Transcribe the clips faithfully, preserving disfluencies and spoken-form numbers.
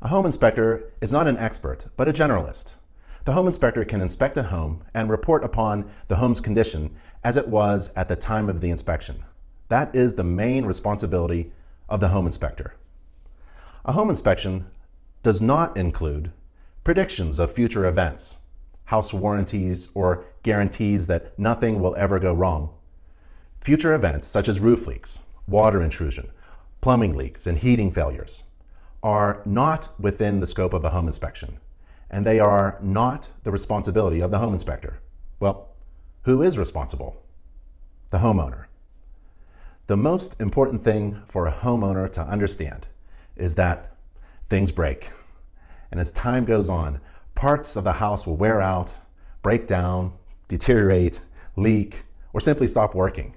A home inspector is not an expert, but a generalist. The home inspector can inspect a home and report upon the home's condition as it was at the time of the inspection. That is the main responsibility of the home inspector. A home inspection does not include predictions of future events, house warranties, or guarantees that nothing will ever go wrong. Future events such as roof leaks, water intrusion, plumbing leaks, and heating failures are not within the scope of a home inspection, and they are not the responsibility of the home inspector. Well, who is responsible? The homeowner. The most important thing for a homeowner to understand is that things break. And as time goes on, parts of the house will wear out, break down, deteriorate, leak, or simply stop working.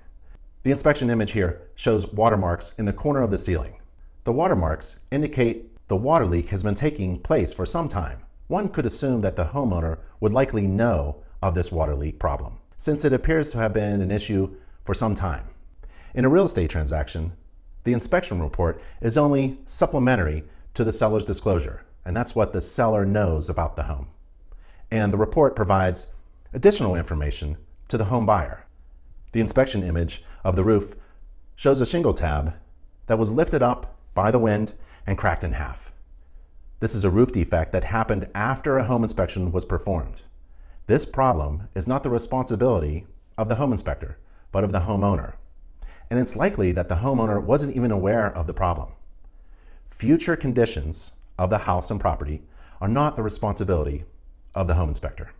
The inspection image here shows watermarks in the corner of the ceiling. The watermarks indicate the water leak has been taking place for some time. One could assume that the homeowner would likely know of this water leak problem, since it appears to have been an issue for some time. In a real estate transaction, the inspection report is only supplementary to the seller's disclosure, and that's what the seller knows about the home. And the report provides additional information to the home buyer. The inspection image of the roof shows a shingle tab that was lifted up by the wind and cracked in half. This is a roof defect that happened after a home inspection was performed. This problem is not the responsibility of the home inspector, but of the homeowner. And it's likely that the homeowner wasn't even aware of the problem. Future conditions of the house and property are not the responsibility of the home inspector.